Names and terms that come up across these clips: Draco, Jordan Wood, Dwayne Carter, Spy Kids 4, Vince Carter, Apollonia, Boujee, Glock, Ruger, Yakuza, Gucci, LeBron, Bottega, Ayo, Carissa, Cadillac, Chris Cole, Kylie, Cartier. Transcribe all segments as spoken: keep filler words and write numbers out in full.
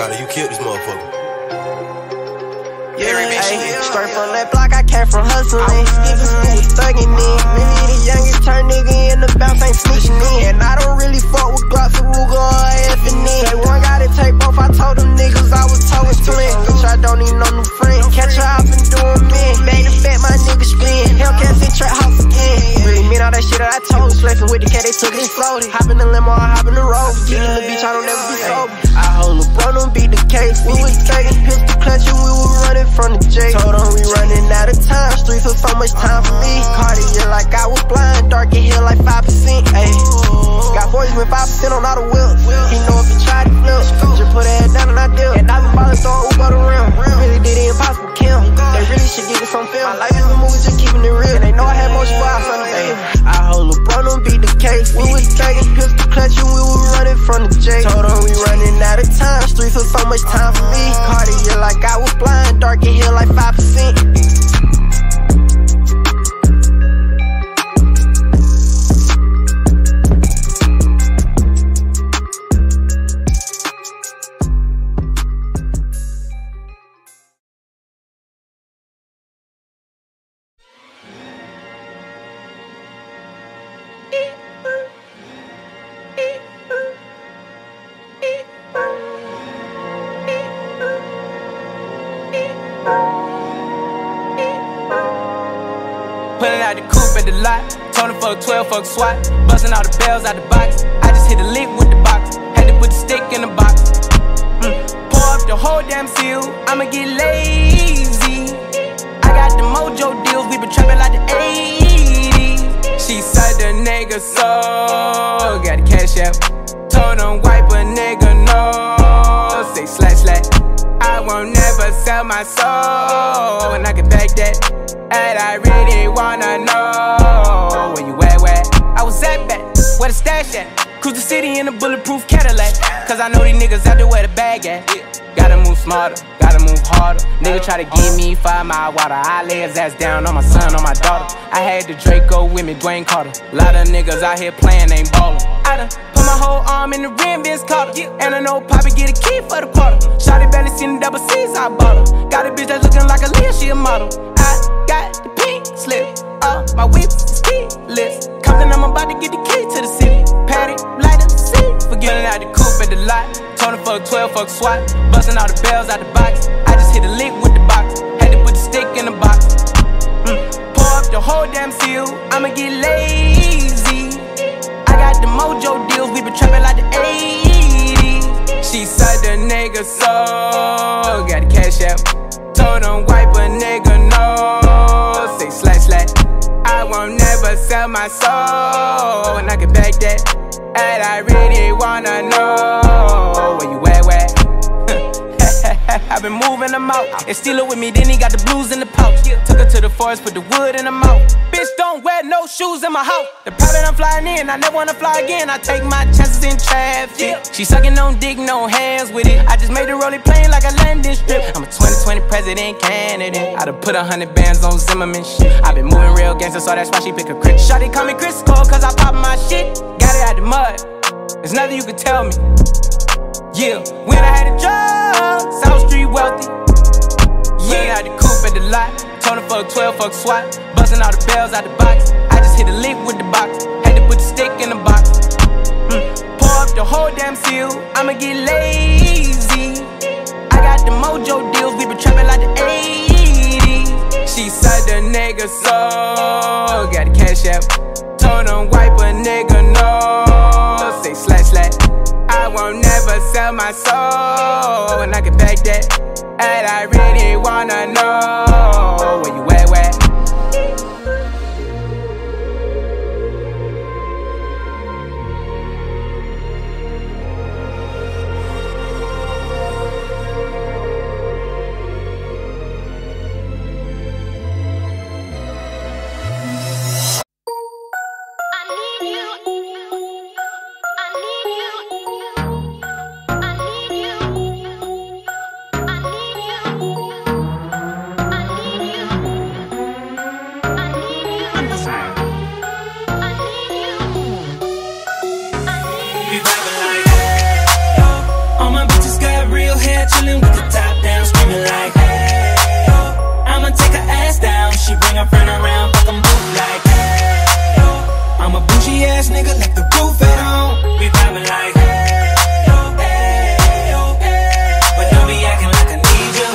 Gotta you killed this motherfucker. Yeah, ayy, straight from that block, I came from hustling. Skippin' school, thuggin' in. Really the youngest turn nigga in the bounce, ain't snitchin' in. And I don't really fuck with Glocks, Ruger, or F N N. Hey, one got it tape off, I told them niggas I was towin' twin. Bitch, I don't need no new friend. Catch her up and doin' men. Back to back, my niggas spin. Hellcats in trap house again. Really mean all that shit that I told them. Flexin' with the K, they took it and slowed it. Hop in the limo, I hop in the road. Get in the beach, I don't never be sober. I hold LeBron, don't beat the case. We was taking pistol clutch and we was running from the J. Told them we running out of time. Streets took so much time for me. Cartier like I was blind. Dark in here like five percent. Ayy, got boys with five percent on all the wheels. He know if he tried to flip, just put her head down and I deal. And I been ballin' throwing Uber the rim. Really did the impossible, kill. They really should get this on film. My life is a movie, just keeping it real. And they know I had more squads on the day. I hold LeBron, don't beat the case. We was taking pistol clutch and we was running from the J. Told them we running out of time. Streets took so much time for me. Cartier like I was blind. Dark in here like five percent. Pulling out the coupe at the lot, told him fuck twelve, fuck SWAT. Busting all the bells out the box, I just hit a lick with the box. Had to put the stick in the box. mm. Pour up the whole damn seal, I'ma get lazy. I got the mojo deals, we been trapping like the eighties. She said the nigga so, got the cash out. Told him wipe a nigga no, say slash slash. I won't never sell my soul, and I can back that. And I really wanna know where you at, where? I was at back, where the stash at? Cruise the city in a bulletproof Cadillac. Cause I know these niggas out there where the bag at. Gotta move smarter, gotta move harder. Nigga try to give me five mile water. I lay his ass down on my son, on my daughter. I had the Draco with me, Dwayne Carter. Lot of niggas out here playing, ain't ballin'. I done put my whole arm in the rim, Vince Carter. And I know Poppy get a key for the quarter. Shawty barely seen the double C's, I bought her. Got a bitch that's looking like a Leah, she a model. I got the pink slip, uh, my whip's keyless. Compton, I'm about to get the key to the city. Patty, light up the seat, forgetting out the coupe at the lot. Told him fuck twelve, fuck SWAT. Busting all the bells out the box, I just hit a lick with the box. Had to put the stick in the box. mm. Pour up the whole damn seal, I'ma get lazy. I got the mojo deals, we been trapping like the eighties. She said the nigga so, got the cash out. Told him wipe a nigga no, say slash slash. I won't never sell my soul, and I can back that. And I really wanna know where you at, where? I've been moving them out and stealing with me, then he got the blues in the pouch. Took her to the forest, put the wood in her mouth. Bitch, don't wear no shoes in my house. The private I'm flying in, I never wanna fly again. I take my chances in traffic. She sucking on dick, no hands with it. I just made the rolling plane like a landing strip. I'm a twenty twenty president candidate. I done put a hundred bands on Zimmerman shit. I been moving real gangster, so that's why she pick a crit. Shawty call me Chris Cole, cause I pop my shit. Got it out the mud, there's nothing you can tell me. Yeah, when I had a job, South Street wealthy. Yeah, I had the coupe at the lot. Told him fuck twelve, fuck SWAT. Busting all the bells out the box, I just hit a lick with the box. Had to put the stick in the box. mm. Pour up the whole damn seal, I'ma get lazy. I got the mojo deals, we been trapping like the eighties. She said the nigga so, got the cash out. Told him wipe a nigga no, say slash slash. I won't never sell my soul, and I can back that. And I really wanna know where you at, where? I out here chilling with the top down, screaming like Ayo. I'ma take her ass down. She bring her friend around, fuck 'em both like Ayo. I'm a bougie ass nigga, like the roof at home. We vibing like Ayo, Ayo, Ayo. But don't be acting like I need you.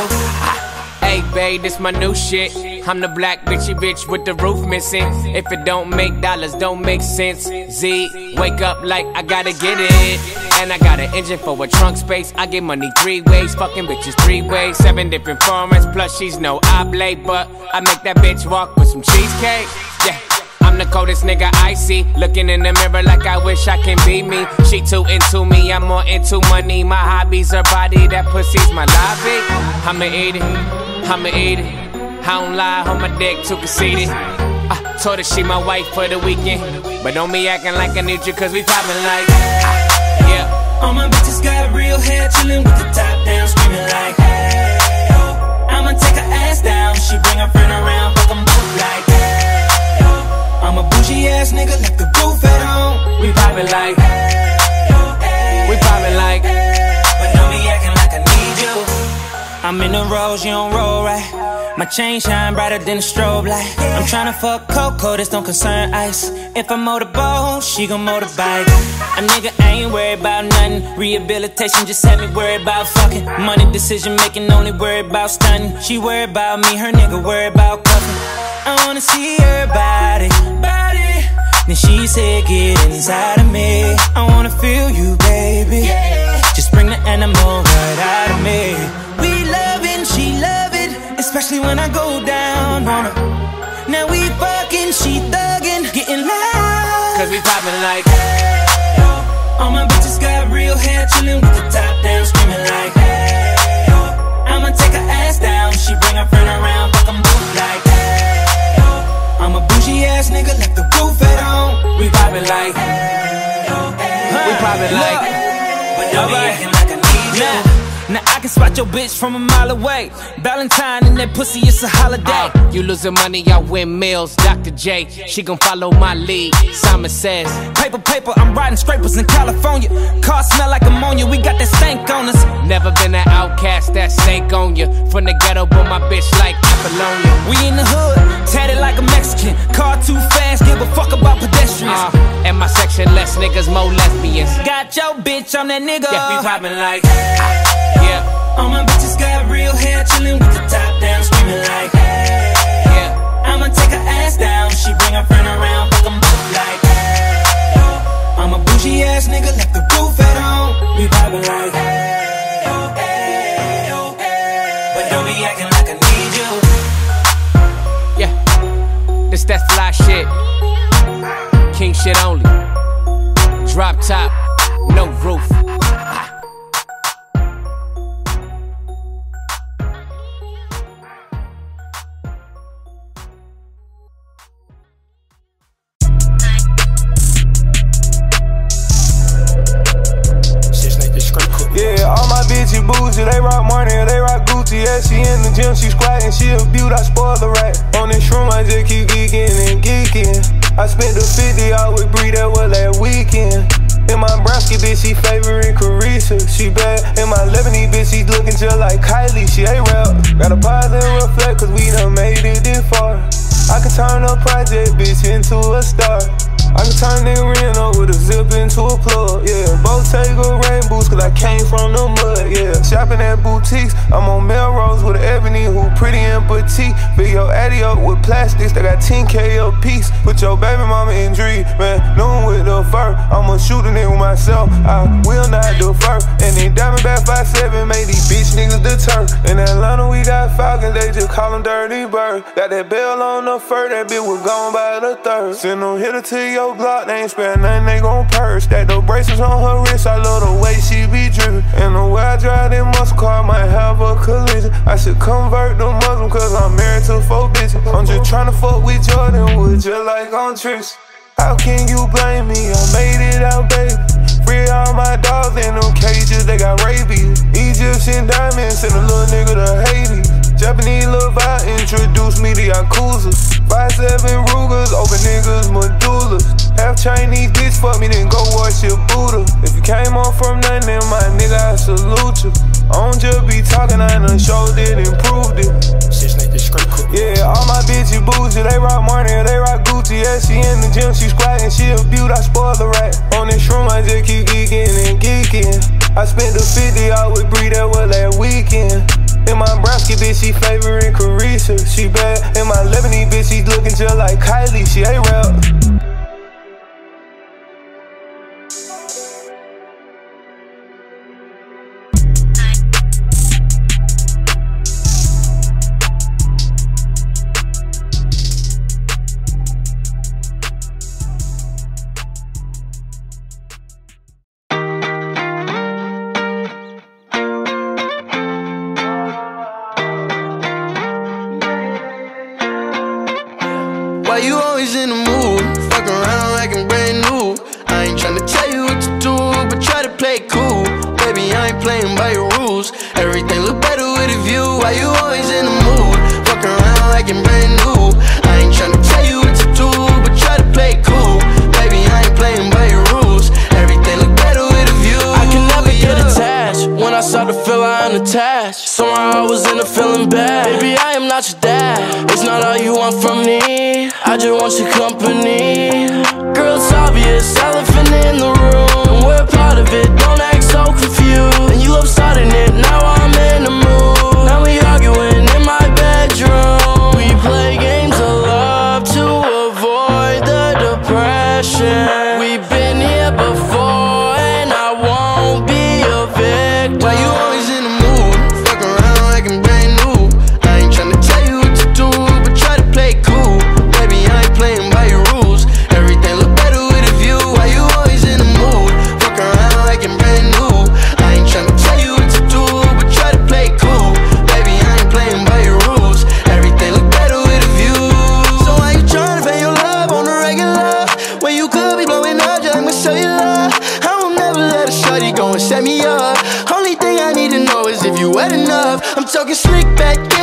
Hey babe, this my new shit. I'm the black bitchy bitch with the roof missing. If it don't make dollars, don't make sense. Z, wake up like I gotta get it. And I got an engine for a trunk space. I get money three ways, fucking bitches three ways. Seven different formats, plus she's no oblate. But I make that bitch walk with some cheesecake. Yeah, I'm the coldest nigga I see. Looking in the mirror like I wish I can be me. She too into me, I'm more into money. My hobbies are body, that pussy's my lobby. I'ma eat it, I'ma eat it. I don't lie, on my dick too conceited. I told her she my wife for the weekend, but don't be acting like I need you, cause we poppin' like Ayo. Yeah. All my bitches got real hair, chillin' with the top down, screamin' like Ayo. I'ma take her ass down, she bring her friend around, fuck 'em both like Ayo. I'm a bougie ass nigga, like the roof at home. We poppin' like Ayo, Ayo, we poppin' like Ayo. But don't be acting like I need you. I'm in the rose, you don't roll right. My chain shine brighter than a strobe light. I'm tryna fuck Coco, this don't concern ice. If I motorboat, she gon' motorbike. A nigga ain't worried about nothing. Rehabilitation just had me worried about fucking. Money decision making, only worried about stunning. She worried about me, her nigga worried about cuffing. I wanna see her body, body. Then she said, get inside of me. I wanna feel you, baby. Just bring the animal right out of me. We lovin', she lovin'. Especially when I go down on her. Now we fucking, she thuggin', getting loud, cause we poppin' like Ayo. All my bitches got real hair, chillin' with the top down, screamin' like Ayo. I'ma take her ass down, she bring her friend around, fuck 'em both like Ayo. I'm a bougie ass nigga, left the roof at home. We poppin' like Ayo, Ayo. We poppin' like Ayo. But don't be actin' like I need you. Now I can spot your bitch from a mile away. Valentine and that pussy, it's a holiday. Uh, you losing money, I win meals. Doctor J, she gon' follow my lead. Simon says, paper, paper, I'm riding scrapers in California. Car smell like ammonia, we got that stank on us. Never been an outcast, that stank on ya. From the ghetto, but my bitch like Apollonia. We in the hood, tatted like a Mexican. Car too fast, give a fuck about pedestrians. Uh, and my section, less niggas, more lesbians. Got your bitch, I'm that nigga. Yeah, we poppin' like uh, yeah. All my bitches got real hair, chillin' with the top down, screamin' like Ayo. Yeah. I'ma take her ass down, she bring her friend around, fuck 'em both like Ayo. I'm a bougie ass nigga, left the roof at home. We vibin' like Ayo, Ayo, Ayo. But don't be actin' like I need you. Yeah, this that fly shit. King shit only. Drop top, no roof. Bougie, they rock Martin, they rock Gucci. Yeah, she in the gym, she squatting, she a beaut, I spoil her right. On this room, I just keep geeking and geeking. I spent the fifty out with Bree, that was that weekend. In my brownski bitch, she favoring Carissa, she bad. In my Lebanese bitch, she looking just like Kylie, she A-Rap. Gotta pause and reflect, cause we done made it this far. I can turn a project bitch into a star. I can turn nigga in up with a zip into a plug, yeah. Bottega rain boots, cause I came from the mud, yeah. Shopping at boutiques, I'm on Melrose with Ebony, who pretty and petite. Big your Addy up with plastics, they got ten K a piece. Put your baby mama in dream, man, noon with the fur. I'ma shoot a nigga with myself, I will not defer. And then Diamondback five seven made these bitch niggas deter. In Atlanta we got Falcons, they just call them Dirty Bird. Got that bell on the fur, that bitch was gone by the third. Send them hitter to your block, they ain't spend nothing, they gon' purge. Stack the bracelets on her wrist, I love the way she be drippin'. And the way I drive this muscle car, might have a collision. I should convert to Muslim, cause I'm married to four bitches. I'm just tryna fuck with Jordan Wood, just like on tricks. How can you blame me? I made it out, baby. Free all my dogs in them cages, they got rabies. Egyptian diamonds, send a little nigga to Haiti. Japanese little vibe introduced me to Yakuza. Five seven Rugers, open niggas, Medullas. Half Chinese bitch, fuck me, then go wash your Buddha. If you came on from nothing, my nigga, I salute you. I don't bad, she in the gym, she squatting, she a beaut, I spoil the rat. On this room, I just keep geeking and geeking. I spent the fifty out with Bree, that was last weekend. In my Brasky bitch, she favoring Carissa, she bad. In my Lebanese bitch, she looking just like Kylie, she A-Rap. Only thing I need to know is if you wet enough. I'm talking slick back.